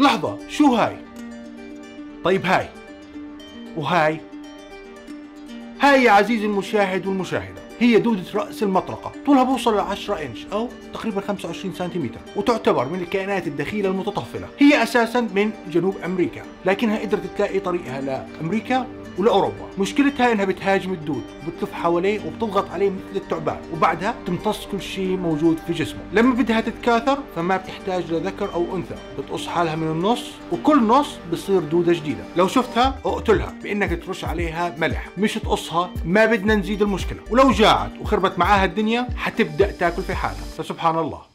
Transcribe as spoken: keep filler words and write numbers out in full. لحظة، شو هاي؟ طيب هاي وهاي. هاي يا عزيزي المشاهد والمشاهدة هي دودة رأس المطرقة، طولها بوصل ل عشرة إنش أو تقريبا خمسة وعشرين سنتيمتر، وتعتبر من الكائنات الدخيلة المتطفلة. هي أساسا من جنوب أمريكا، لكنها قدرت تلاقي طريقها لأمريكا ولأوروبا. مشكلتها إنها بتهاجم الدود وبتلف حواليه وبتضغط عليه مثل الثعبان، وبعدها تمتص كل شيء موجود في جسمه. لما بدها تتكاثر فما بتحتاج لذكر أو أنثى، بتقص حالها من النص وكل نص بصير دودة جديدة. لو شفتها اقتلها بإنك ترش عليها ملح، مش تقصها، ما بدنا نزيد المشكلة. ولو جاعت وخربت معاها الدنيا حتبدأ تاكل في حالها، فسبحان الله.